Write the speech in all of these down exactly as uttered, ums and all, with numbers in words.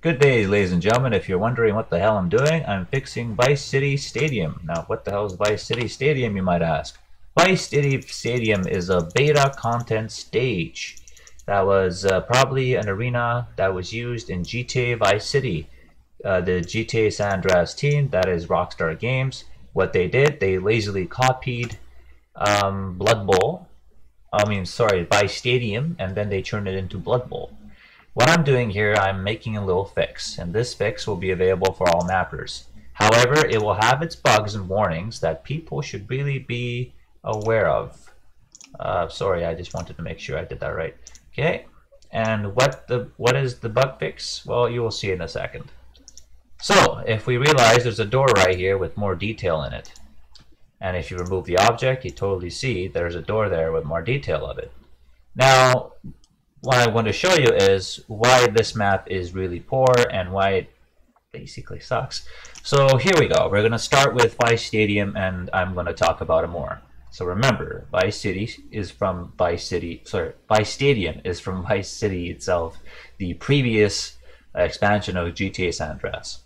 Good day, ladies and gentlemen. If you're wondering what the hell I'm doing, I'm fixing Vice City Stadium. Now, what the hell is Vice City Stadium, you might ask? Vice City Stadium is a beta content stage that was uh, probably an arena that was used in G T A Vice City. Uh, the G T A San Andreas team, that is Rockstar Games, what they did, they lazily copied um, Blood Bowl, I mean, sorry, Vice Stadium, and then they turned it into Blood Bowl. What I'm doing here, I'm making a little fix, and this fix will be available for all mappers. However, it will have its bugs and warnings that people should really be aware of. Uh, sorry, I just wanted to make sure I did that right. Okay, and what the what is the bug fix? Well, you will see in a second. So, if we realize there's a door right here with more detail in it, and if you remove the object, you totally see there's a door there with more detail of it. Now, what I want to show you is why this map is really poor and why it basically sucks. So here we go. We're going to start with Vice Stadium, and I'm going to talk about it more. So remember, Vice City is from Vice City. Sorry, Vice Stadium is from Vice City itself, the previous expansion of G T A San Andreas.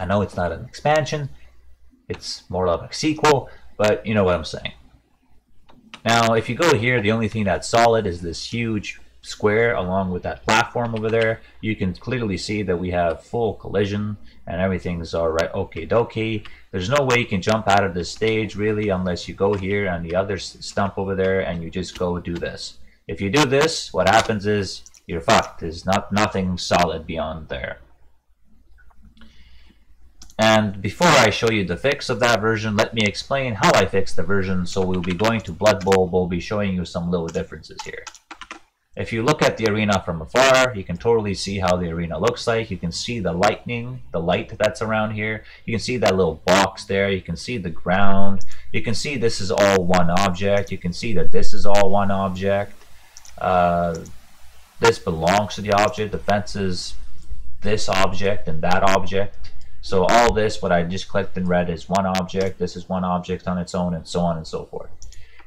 I know it's not an expansion; it's more of a sequel. But you know what I'm saying. Now, if you go here, the only thing that's solid is this huge square along with that platform over there. You can clearly see that we have full collision and everything's all right, okay dokie. There's no way you can jump out of this stage really unless you go here and the other stump over there and you just go do this. If you do this, what happens is you're fucked. There's not nothing solid beyond there. And before I show you the fix of that version, let me explain how I fixed the version. So we'll be going to Blood Bowl. We'll be showing you some little differences here. If you look at the arena from afar, you can totally see how the arena looks like. You can see the lightning, the light that's around here. You can see that little box there. You can see the ground. You can see this is all one object. You can see that this is all one object. Uh, this belongs to the object. The fence is this object and that object. So all this, what I just clicked in red, is one object. This is one object on its own, and so on and so forth.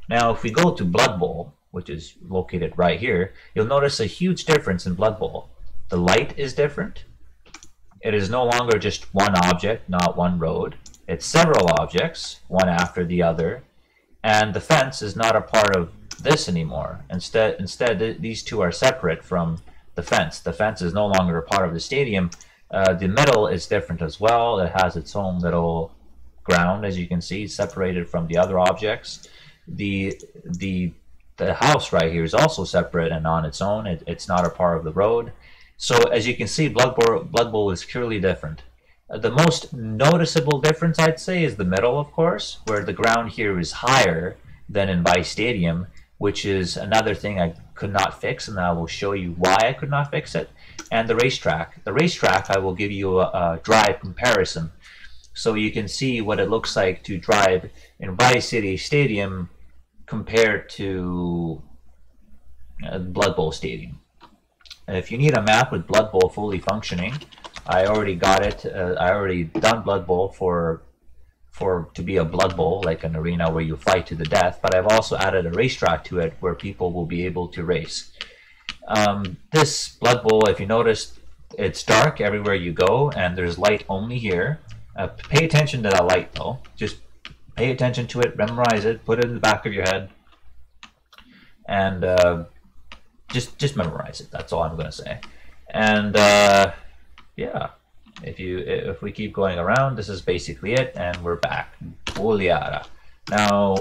Now, if we go to Blood Bowl, which is located right here, you'll notice a huge difference in Blood Bowl. The light is different. It is no longer just one object, not one road. It's several objects, one after the other. And the fence is not a part of this anymore. Instead, instead th these two are separate from the fence. The fence is no longer a part of the stadium. Uh, the middle is different as well. It has its own little ground, as you can see, separated from the other objects. The the the house right here is also separate and on its own. It, it's not a part of the road. So as you can see, Blood Bowl, Blood Bowl is purely different. Uh, the most noticeable difference, I'd say, is the middle, of course, where the ground here is higher than in Vice Stadium, which is another thing I could not fix, and I will show you why I could not fix it. And the racetrack. The racetrack, I will give you a, a drive comparison so you can see what it looks like to drive in Vice City Stadium compared to uh, Blood Bowl Stadium. And if you need a map with Blood Bowl fully functioning, I already got it. Uh, I already done Blood Bowl for, for to be a Blood Bowl, like an arena where you fight to the death, but I've also added a racetrack to it where people will be able to race. Um, this Blood Bowl, if you notice, it's dark everywhere you go, and there's light only here. Uh, pay attention to that light, though. Just pay attention to it, memorize it, put it in the back of your head, and uh, just just memorize it. That's all I'm going to say. And uh, yeah, if you if we keep going around, this is basically it, and we're back. Oleada. Now,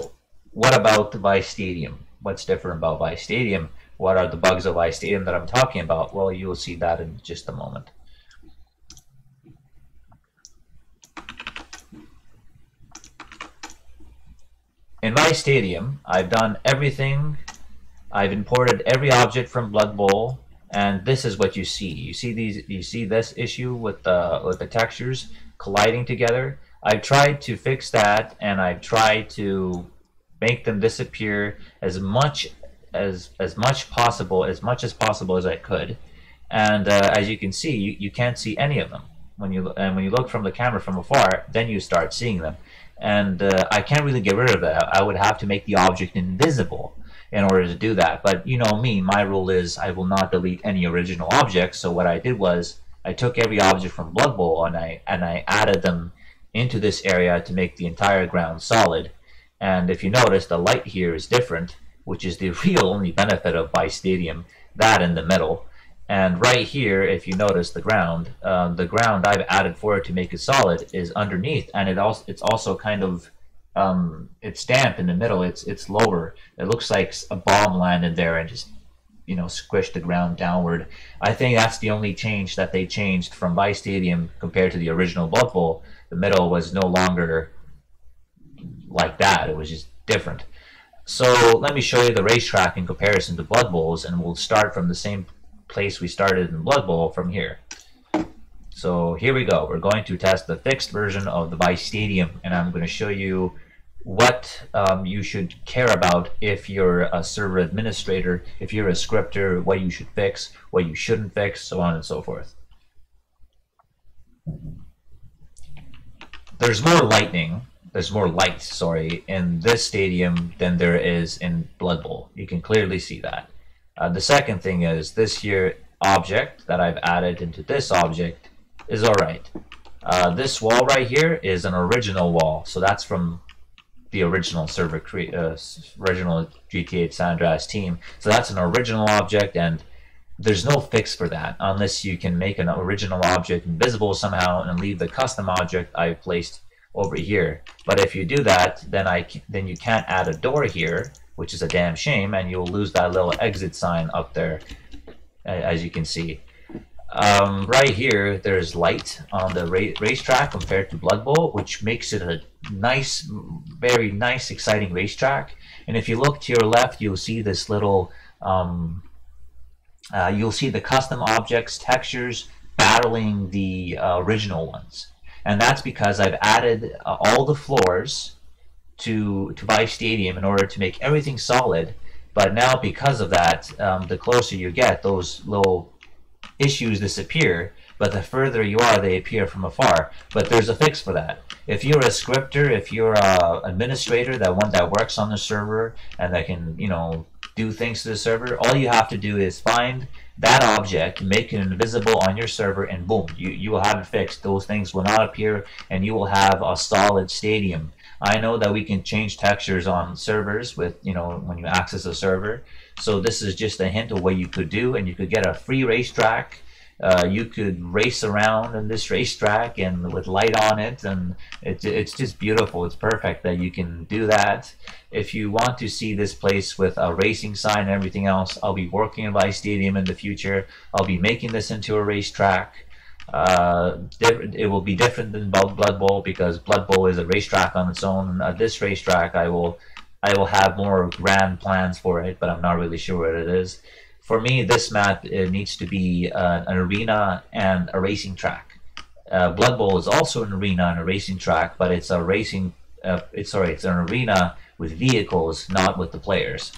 what about Vice Stadium? What's different about Vice Stadium? What are the bugs of Vice Stadium that I'm talking about? Well, you'll see that in just a moment. In Vice Stadium, I've done everything. I've imported every object from Blood Bowl, and this is what you see. You see these. You see this issue with the with the textures colliding together. I've tried to fix that, and I've tried to make them disappear as much as as as much possible as much as possible as I could, and uh, as you can see, you, you can't see any of them when you and when you look from the camera from afar, then you start seeing them, and uh, I can't really get rid of that. I would have to make the object invisible in order to do that, but you know me, my rule is I will not delete any original objects. So what I did was I took every object from Blood Bowl and I and I added them into this area to make the entire ground solid. And if you notice, the light here is different, which is the real only benefit of Vice Stadium, that in the middle. And right here, if you notice the ground, um, the ground I've added for it to make it solid is underneath, and it also it's also kind of um, it's damp in the middle. It's it's lower. It looks like a bomb landed there and just, you know, squished the ground downward. I think that's the only change that they changed from Vice Stadium compared to the original Blood Bowl. The middle was no longer like that. It was just different. So let me show you the racetrack in comparison to Blood Bowls, and we'll start from the same place we started in Blood Bowl from here. So here we go. We're going to test the fixed version of the Vice Stadium, and I'm going to show you what um, you should care about if you're a server administrator, if you're a scripter, what you should fix, what you shouldn't fix, so on and so forth. There's more lightning, there's more light, sorry, in this stadium than there is in Blood Bowl. You can clearly see that. Uh, the second thing is this here object that I've added into this object is alright. Uh, this wall right here is an original wall, so that's from the original server, cre uh, original G T A San Andreas team. So that's an original object, and there's no fix for that unless you can make an original object invisible somehow and leave the custom object I placed over here. But if you do that, then I c then you can't add a door here, which is a damn shame, and you'll lose that little exit sign up there, as you can see. Um, right here, there's light on the ra racetrack compared to Blood Bowl, which makes it a nice, very nice, exciting racetrack. And if you look to your left, you'll see this little, um, uh, you'll see the custom objects, textures, battling the uh, original ones. And that's because I've added uh, all the floors to, to Vice Stadium in order to make everything solid. But now, because of that, um, the closer you get, those little issues disappear, but the further you are, they appear from afar. But there's a fix for that. If you're a scripter, if you're a administrator, that one that works on the server and that can, you know, do things to the server, all you have to do is find that object, make it invisible on your server, and boom, you, you will have it fixed. Those things will not appear, and you will have a solid stadium. I know that we can change textures on servers with, you know, when you access a server. So this is just a hint of what you could do, and you could get a free racetrack. Uh, you could race around in this racetrack and with light on it, and it, it's just beautiful. It's perfect that you can do that. If you want to see this place with a racing sign and everything else, I'll be working in Vice Stadium in the future. I'll be making this into a racetrack. Uh, it will be different than Blood Bowl because Blood Bowl is a racetrack on its own. Uh, this racetrack, I will, I will have more grand plans for it, but I'm not really sure what it is. For me, this map, it needs to be uh, an arena and a racing track. Uh, Blood Bowl is also an arena and a racing track, but it's a racing. Uh, it's sorry, it's an arena with vehicles, not with the players.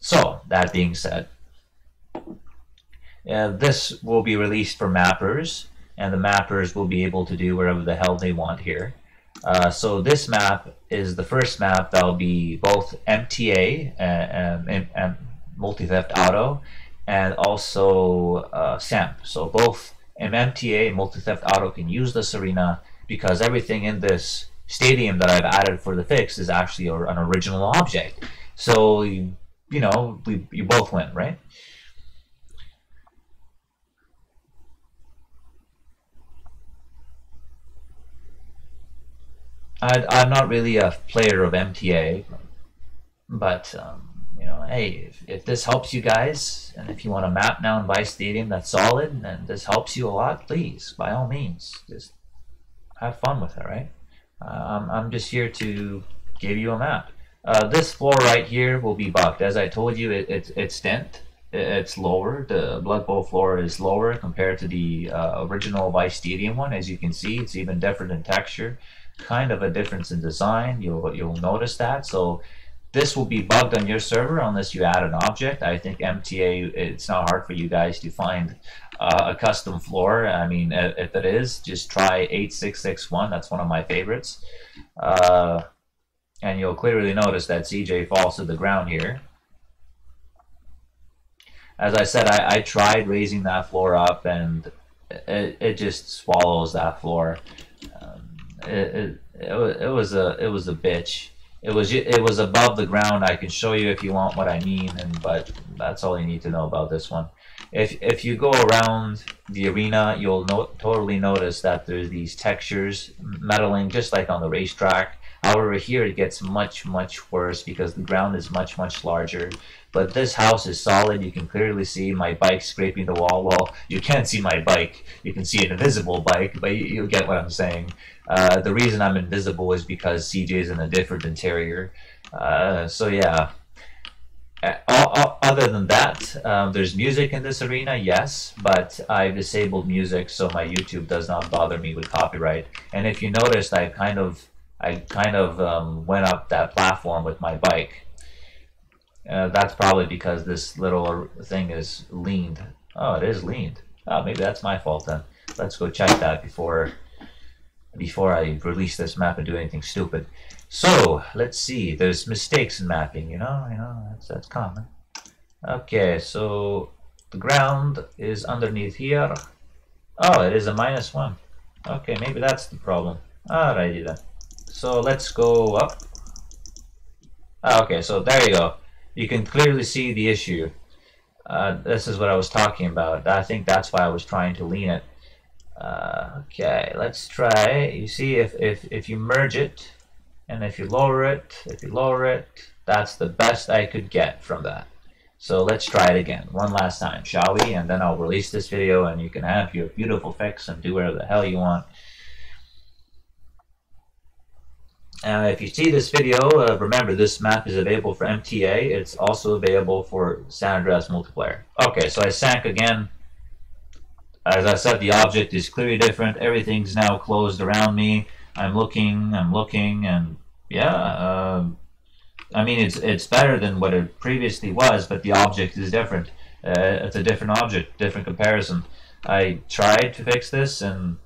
So that being said. Uh, this will be released for mappers, and the mappers will be able to do whatever the hell they want here. Uh, so this map is the first map that will be both M T A and, and, and Multi-Theft Auto, and also uh, SAMP. So both M T A and Multi-Theft Auto can use this arena because everything in this stadium that I've added for the fix is actually an original object. So, you, you know, we, you both win, right? I, I'm not really a player of M T A, but um, you know, hey, if, if this helps you guys, and if you want a map now in Vice Stadium that's solid, and this helps you a lot, please, by all means, just have fun with it, right? Uh, I'm, I'm just here to give you a map. Uh, this floor right here will be bugged. As I told you, it, it, it's dent. It, it's lower. The Blood Bowl floor is lower compared to the uh, original Vice Stadium one. As you can see, it's even different in texture. Kind of a difference in design, you'll you'll notice that. So this will be bugged on your server unless you add an object. I think M T A, it's not hard for you guys to find uh, a custom floor. I mean, if it is, just try eight six six one. That's one of my favorites, uh, and you'll clearly notice that C J falls to the ground here. As I said, I, I tried raising that floor up, and it, it just swallows that floor. Um, it, it, it, it was a it was a bitch. It was it was above the ground. I can show you if you want what I mean, and but that's all you need to know about this one. If if you go around the arena, you'll no, totally notice that there's these textures meddling, just like on the racetrack. However, here it gets much, much worse because the ground is much, much larger. But this house is solid. You can clearly see my bike scraping the wall. Well, you can't see my bike. You can see an invisible bike, but you, you get what I'm saying. Uh, the reason I'm invisible is because C J's in a different interior. Uh, so yeah. Uh, other than that, um, there's music in this arena, yes, but I've disabled music so my YouTube does not bother me with copyright. And if you noticed, I kind of I kind of um, went up that platform with my bike. Uh, that's probably because this little thing is leaned. Oh, it is leaned. Oh, maybe that's my fault then. Let's go check that before before I release this map and do anything stupid. So let's see. There's mistakes in mapping. You know, you know that's that's common. Okay, so the ground is underneath here. Oh, it is a minus one. Okay, maybe that's the problem. Alrighty then. So let's go up. Ah, okay, so there you go. You can clearly see the issue. Uh, this is what I was talking about. I think that's why I was trying to lean it. Uh, okay, let's try. You see, if, if, if you merge it, and if you lower it, if you lower it, that's the best I could get from that. So let's try it again, one last time, shall we? And then I'll release this video and you can have your beautiful fix and do whatever the hell you want. Uh, if you see this video, uh, remember this map is available for M T A. It's also available for San Andreas Multiplayer. Okay, so I sank again. As I said, the object is clearly different. Everything's now closed around me. I'm looking, I'm looking, and yeah. Uh, I mean, it's it's better than what it previously was, but the object is different. Uh, it's a different object, different comparison. I tried to fix this, and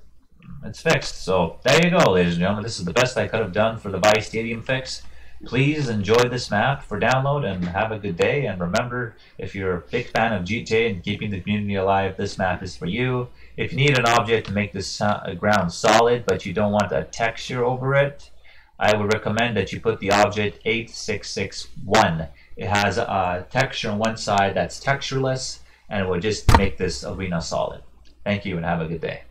it's fixed. So there you go, ladies and gentlemen. This is the best I could have done for the Vice Stadium fix. Please enjoy this map for download and have a good day. And remember, if you're a big fan of G T A and keeping the community alive, this map is for you. If you need an object to make this ground solid, but you don't want a texture over it, I would recommend that you put the object eight six six one. It has a texture on one side that's textureless, and it will just make this arena solid. Thank you and have a good day.